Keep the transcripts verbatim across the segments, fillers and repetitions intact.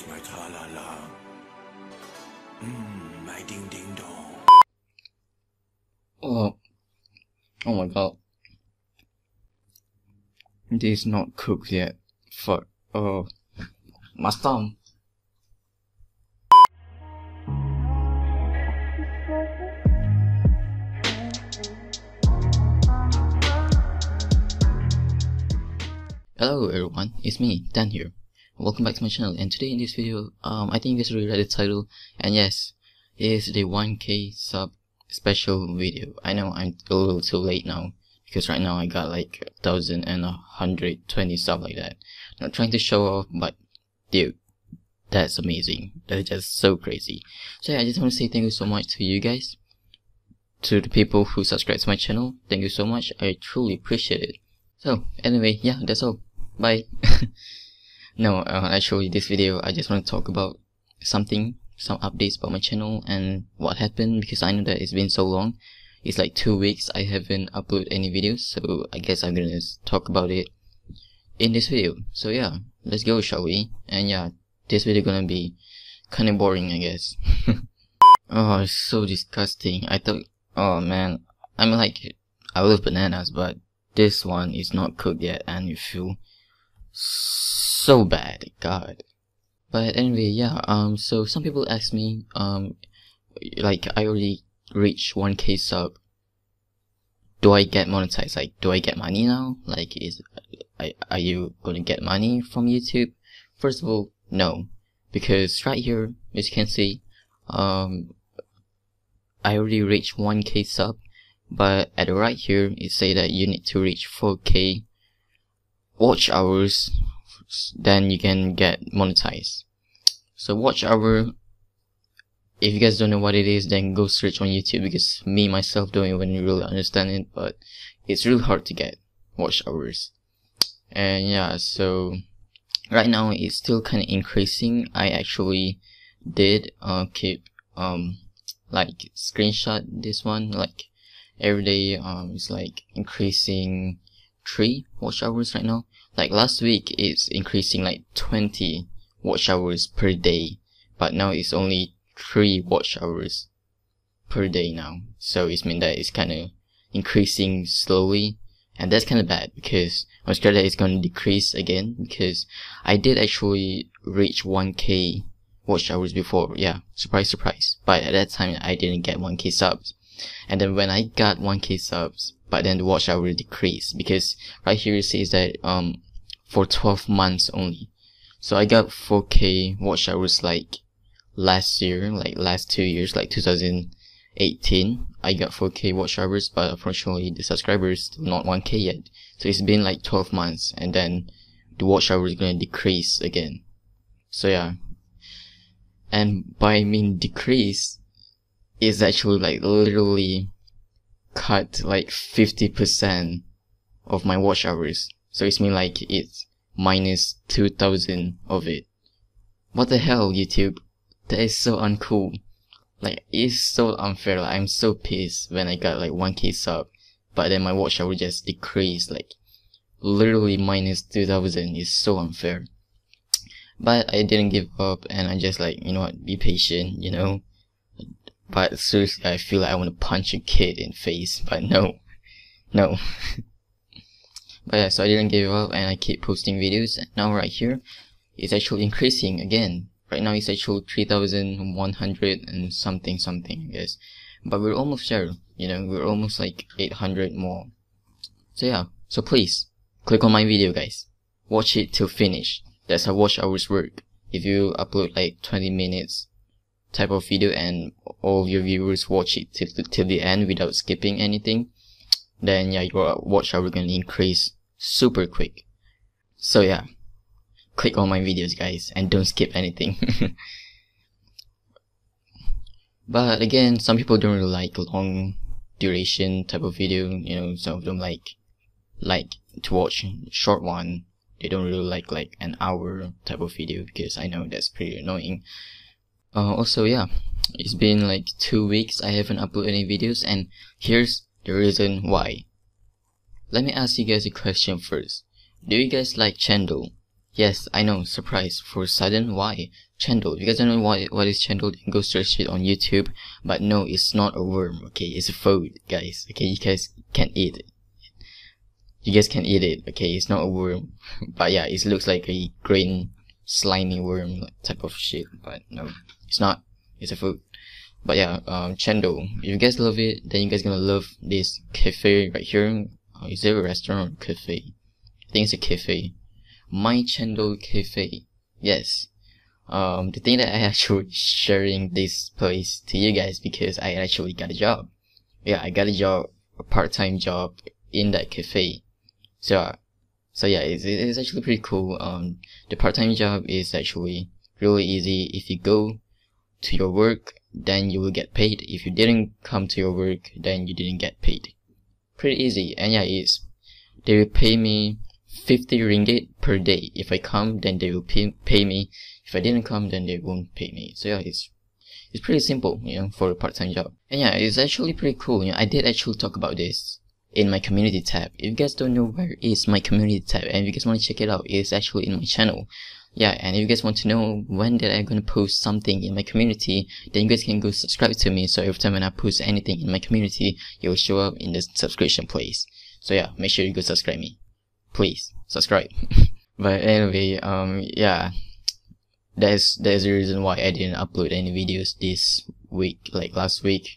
That's my tra-la-la. Mmm, my ding-ding-dong. Oh. Oh my god. This is not cooked yet. Fuck. Oh. My thumb. Hello everyone, it's me, Dan here. Welcome back to my channel, and today in this video, um, I think you guys already read the title, and yes, it is the one K sub special video. I know I'm a little too late now, because right now I got like one thousand one hundred twenty stuff like that. Not trying to show off, but dude, that's amazing. That's just so crazy. So yeah, I just want to say thank you so much to you guys, to the people who subscribe to my channel. Thank you so much, I truly appreciate it. So anyway, yeah, that's all. Bye. No, uh, actually this video I just want to talk about something, some updates about my channel and what happened, because I know that it's been so long. It's like two weeks I haven't uploaded any videos, so I guess I'm gonna talk about it in this video. So yeah, let's go, shall we? And yeah, this video gonna be kinda boring, I guess. Oh, it's so disgusting. I thought, oh man, I mean, like, I love bananas, but this one is not cooked yet and you feel so bad, god. But anyway, yeah, um so some people ask me, um like, I already reached one K sub, do I get monetized? Like, do I get money now? Like, is I, are you gonna get money from YouTube? First of all, no, because right here, as you can see, um I already reached one K sub, but at the right here it say that you need to reach four K watch hours, then you can get monetized. So watch hour, if you guys don't know what it is, then go search on YouTube, because me myself don't even really understand it, but it's really hard to get watch hours. And yeah, so right now it's still kind of increasing. I actually did uh, keep um like screenshot this one, like every day um it's like increasing three watch hours right now. Like last week it's increasing like twenty watch hours per day, but now it's only three watch hours per day now, so it's mean that it's kind of increasing slowly, and that's kind of bad, because I'm scared that it's going to decrease again, because I did actually reach one K watch hours before. Yeah, surprise surprise, but at that time I didn't get one K subs, and then when I got one K subs, but then the watch hour decreased, because right here it says that um for twelve months only. So I got four K watch hours like last year, like last two years, like two thousand eighteen. I got four K watch hours, but unfortunately the subscribers still not one K yet. So it's been like twelve months, and then the watch hour is gonna decrease again. So yeah, and by mean decrease is actually like literally cut like fifty percent of my watch hours, so it's mean like it's minus two thousand of it. What the hell, YouTube? That is so uncool. Like, it's so unfair. Like, I'm so pissed when I got like one K sub, but then my watch hour just decreased like literally minus two thousand. Is so unfair, but I didn't give up, and I just like, you know what, be patient, you know. But seriously, I feel like I want to punch a kid in face, but no, no. But yeah, so I didn't give up, and I keep posting videos. And now right here, it's actually increasing again. Right now it's actually three thousand one hundred and something something, I guess. But we're almost there, you know, we're almost like eight hundred more. So yeah, so please, click on my video, guys. Watch it till finish. That's how watch hours work. If you upload like twenty minutes type of video and all your viewers watch it till, till the end without skipping anything, then yeah, your watch hour gonna increase super quick. So yeah, click on my videos, guys, and don't skip anything. But again, some people don't really like long duration type of video, you know. Some of them like like to watch short one. They don't really like like an hour type of video, because I know that's pretty annoying. Uh, also yeah, it's been like two weeks I haven't uploaded any videos, and here's the reason why. Let me ask you guys a question first. Do you guys like cendol? Yes, I know, surprise, for sudden, why? Cendol. If you guys don't know what, what is cendol, you can go search it on YouTube. But no, it's not a worm, okay? It's a food, guys. Okay, you guys can eat it. You guys can eat it, okay? It's not a worm. But yeah, it looks like a green, slimy worm type of shit. But no, it's not. It's a food. But yeah, um, cendol. If you guys love it, then you guys gonna love this cafe right here. Oh, is there a restaurant or cafe? I think it's a cafe. My Cendol Cafe. Yes. Um, the thing that I actually sharing this place to you guys because I actually got a job. Yeah, I got a job, a part-time job in that cafe. So, so yeah, it's, it's actually pretty cool. Um, the part-time job is actually really easy. If you go to your work, then you will get paid. If you didn't come to your work, then you didn't get paid. Pretty easy. And yeah, it's, they will pay me fifty ringgit per day. If I come, then they will pay, pay me. If I didn't come, then they won't pay me. So yeah, it's it's pretty simple, you know, for a part-time job. And yeah, it's actually pretty cool. You know, I did actually talk about this in my community tab. If you guys don't know where is my community tab, and if you guys want to check it out, it's actually in my channel. Yeah, and if you guys want to know when that I'm gonna post something in my community, then you guys can go subscribe to me, so every time when I post anything in my community, it will show up in the subscription place. So yeah, make sure you go subscribe me. Please, subscribe. But anyway, um, yeah, that's, that's the reason why I didn't upload any videos this week, like last week.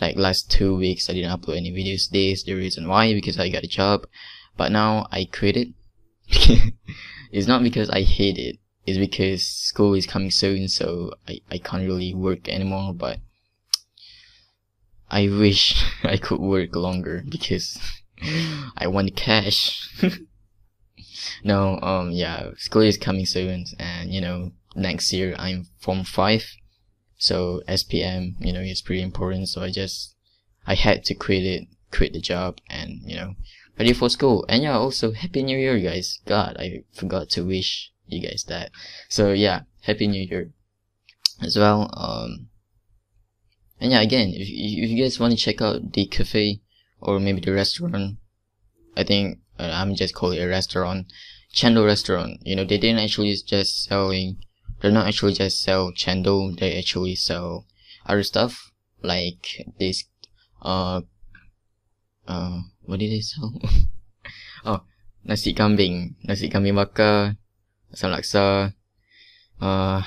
Like last two weeks, I didn't upload any videos. This is the reason why, because I got a job. But now, I quit it. It's not because I hate it, it's because school is coming soon, so I, I can't really work anymore, but I wish I could work longer because I want cash. No, um, yeah, school is coming soon, and you know, next year I'm Form five, so S P M, you know, is pretty important, so I just, I had to quit it, quit the job, and you know, ready for school. And yeah, also happy new year, guys. God, I forgot to wish you guys that. So yeah, happy new year as well. Um, and yeah, again, if, if you guys want to check out the cafe or maybe the restaurant, I think uh, I'm just calling it a restaurant, cendol restaurant. You know, they didn't actually just selling. They're not actually just sell cendol. They actually sell other stuff like this. Uh, uh. What did they sell? Oh, nasi kambing, nasi kambing bakar, asam laksa. Uh,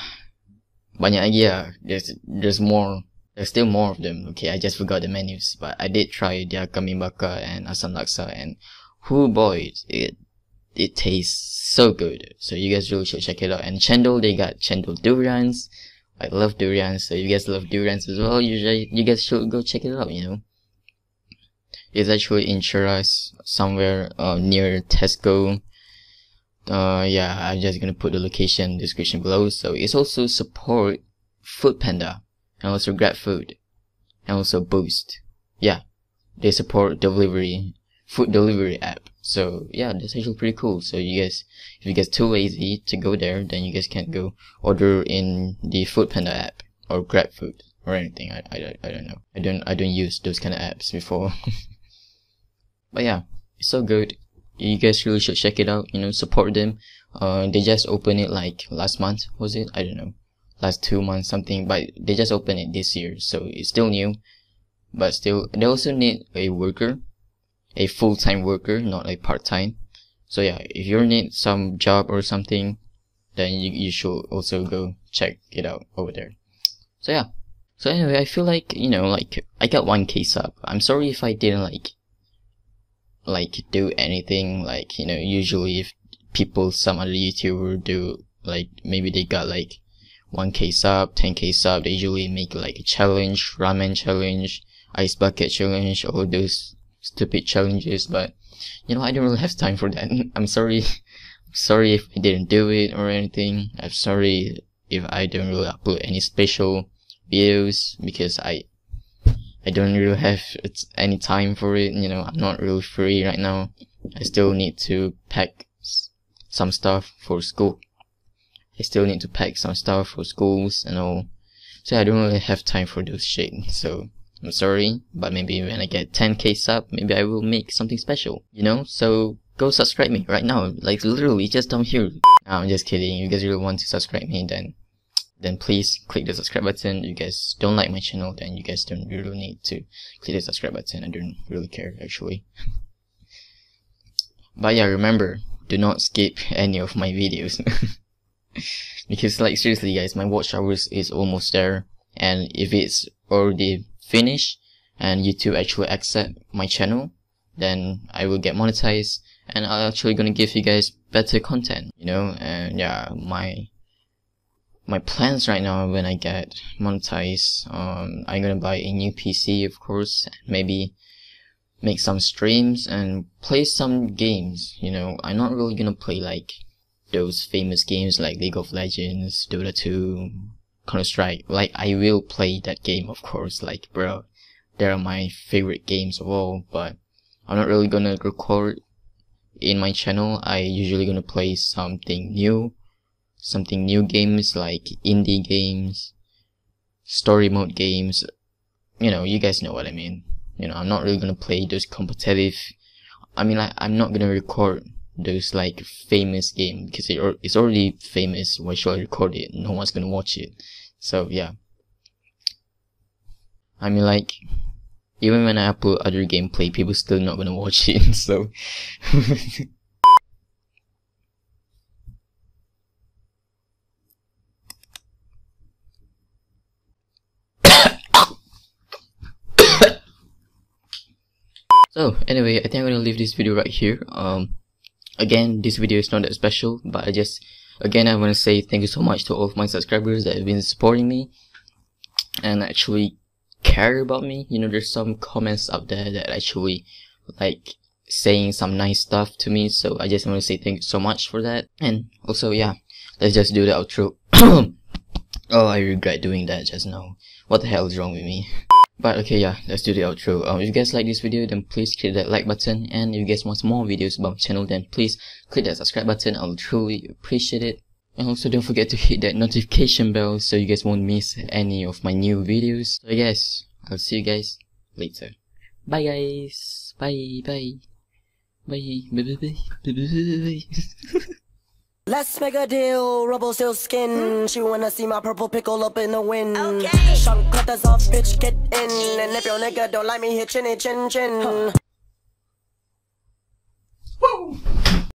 banyak lagi lah. There's there's more. There's still more of them. Okay, I just forgot the menus, but I did try their kambing bakar and asam laksa, and whoo boy, it it tastes so good. So you guys really should check it out. And cendol, they got cendol durians. I love durians, so you guys love durians as well. Usually, you guys should go check it out. You know. It's actually in Shiraz, somewhere uh, near Tesco. Uh, yeah, I'm just gonna put the location description below. So it's also support Foodpanda, and also Grab Food, and also Boost. Yeah, they support delivery, food delivery app. So yeah, that's actually pretty cool. So you guys, if you guys too lazy to go there, then you guys can go order in the Foodpanda app or Grab Food or anything. I I I don't know. I don't I don't use those kind of apps before. But yeah, it's so good. You guys really should check it out. You know, support them. Uh, they just opened it like last month, was it? I don't know, last two months something. But they just opened it this year, so it's still new. But still, they also need a worker, a full-time worker, not a part-time. So yeah, if you need some job or something, then you you should also go check it out over there. So yeah. So anyway, I feel like, you know, like I got one case up. I'm sorry if I didn't like. like do anything, like, you know, usually if people, some other YouTuber do, like, maybe they got like one K sub, ten K sub, they usually make like a challenge, ramen challenge, ice bucket challenge, all those stupid challenges. But you know, I don't really have time for that. I'm sorry. I'm sorry if I didn't do it or anything. I'm sorry if I don't really upload any special videos because I I don't really have any time for it, you know, I'm not really free right now. I still need to pack some stuff for school. I still need to pack some stuff for schools and all. So I don't really have time for those shit, so I'm sorry. But maybe when I get ten K sub, maybe I will make something special, you know? So go subscribe me right now, like literally just down here. I'm just kidding. If you guys really want to subscribe me, then then please click the subscribe button. If you guys don't like my channel, then you guys don't really need to click the subscribe button. I don't really care, actually. But yeah, remember, do not skip any of my videos. Because like seriously guys, my watch hours is almost there, and if it's already finished and YouTube actually accept my channel, then I will get monetized and I'm actually gonna give you guys better content, you know. And yeah, my my plans right now, when I get monetized, um I'm gonna buy a new P C, of course, maybe make some streams and play some games, you know. I'm not really gonna play like those famous games like League of Legends, Dota two, Counter-Strike. Like, I will play that game, of course, like, bro, they're my favorite games of all, but I'm not really gonna record in my channel. I usually gonna play something new, something new games like indie games, story mode games, you know, you guys know what I mean. You know, I'm not really gonna play those competitive, I mean, like, I'm not gonna record those like famous game because it, it's already famous. Why should I record it? No one's gonna watch it. So yeah, I mean, like, even when I upload other gameplay, people still not gonna watch it. So so anyway, I think I'm gonna leave this video right here. um Again, this video is not that special, but I just, again, I want to say thank you so much to all of my subscribers that have been supporting me and actually care about me. You know, there's some comments out there that actually, like, saying some nice stuff to me, so I just want to say thank you so much for that. And also, yeah, let's just do the outro. Oh, I regret doing that just now. What the hell is wrong with me? But okay, yeah, let's do the outro. Um, if you guys like this video, then please click that like button, and if you guys want more videos about my channel, then please click that subscribe button. I will truly appreciate it. And also don't forget to hit that notification bell so you guys won't miss any of my new videos. So yes, I'll see you guys later. Bye guys. Bye bye. Bye bye bye bye bye bye bye. Let's make a deal, rubble seal skin. She wanna see my purple pickle up in the wind. Okay. Shunk cut us off, bitch, get in. And if your nigga don't like me, hit chinny chin chin. Huh.